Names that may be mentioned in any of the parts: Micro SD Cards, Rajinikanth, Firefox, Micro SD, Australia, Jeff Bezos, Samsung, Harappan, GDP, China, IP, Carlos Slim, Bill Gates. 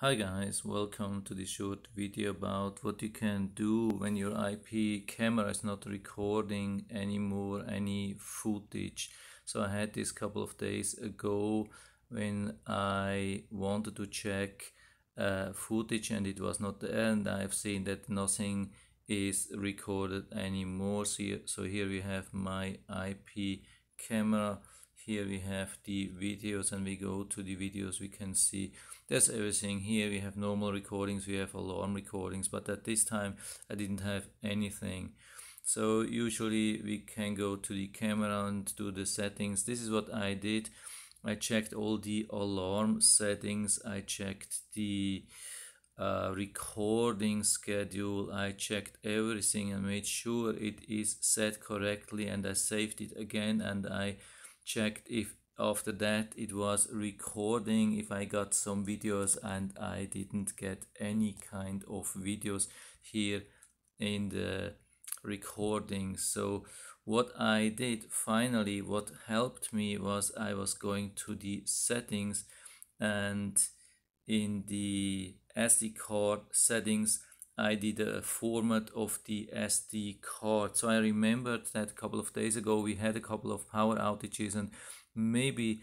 Hi guys, welcome to this short video about what you can do when your IP camera is not recording anymore any footage. So I had this couple of days ago when I wanted to check footage and it was not there, and I've seen that nothing is recorded anymore. So here we have my IP camera. Here we have the videos, and we go to the videos, we can see there's everything here. We have normal recordings, we have alarm recordings, but at this time I didn't have anything. So usually we can go to the camera and do the settings. This is what I did. I checked all the alarm settings, I checked the recording schedule, I checked everything and made sure it is set correctly, and I saved it again, and I checked if after that it was recording, if I got some videos, and I didn't get any kind of videos here in the recording. So what I did finally, what helped me, was I was going to the settings, and in the SD card settings I did a format of the SD card. So I remembered that a couple of days ago we had a couple of power outages, and maybe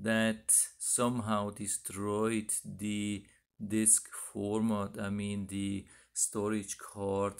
that somehow destroyed the disk format, I mean the storage card,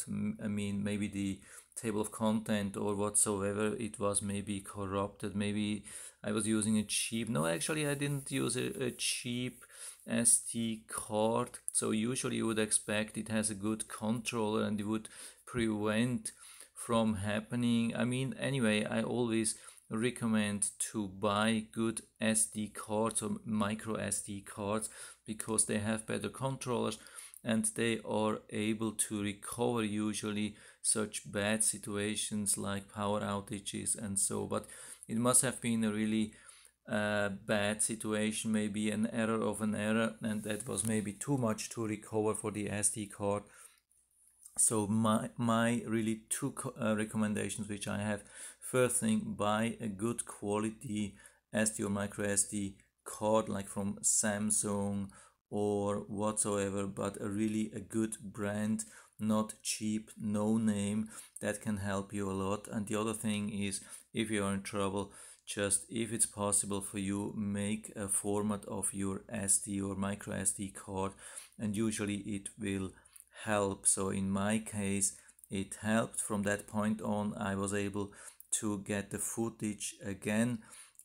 I mean maybe the table of content or whatsoever. It was maybe corrupted, maybe I was using a cheap, no actually I didn't use a cheap SD card. So usually you would expect it has a good controller and it would prevent from happening. I mean anyway, I always recommend to buy good SD cards or micro SD cards because they have better controllers and they are able to recover usually such bad situations like power outages and so. But it must have been a really bad situation, maybe an error of an error, and that was maybe too much to recover for the SD card. So my really two recommendations which I have: first thing, buy a good quality SD or micro SD card like from Samsung or whatsoever, but a really good brand, not cheap, no name. That can help you a lot. And the other thing is, if you are in trouble, just if it's possible for you, make a format of your SD or micro SD card, and usually it will help. So in my case it helped. From that point on I was able to get the footage again,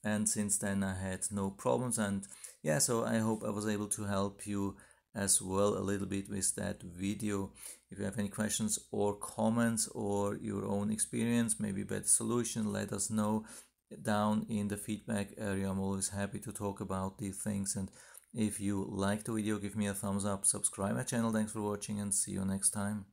and since then I had no problems. And yeah, so I hope I was able to help you as well a little bit with that video. If you have any questions or comments or your own experience, maybe better solution, let us know down in the feedback area. I'm always happy to talk about these things. And if you like the video, give me a thumbs up, subscribe my channel. Thanks for watching and see you next time.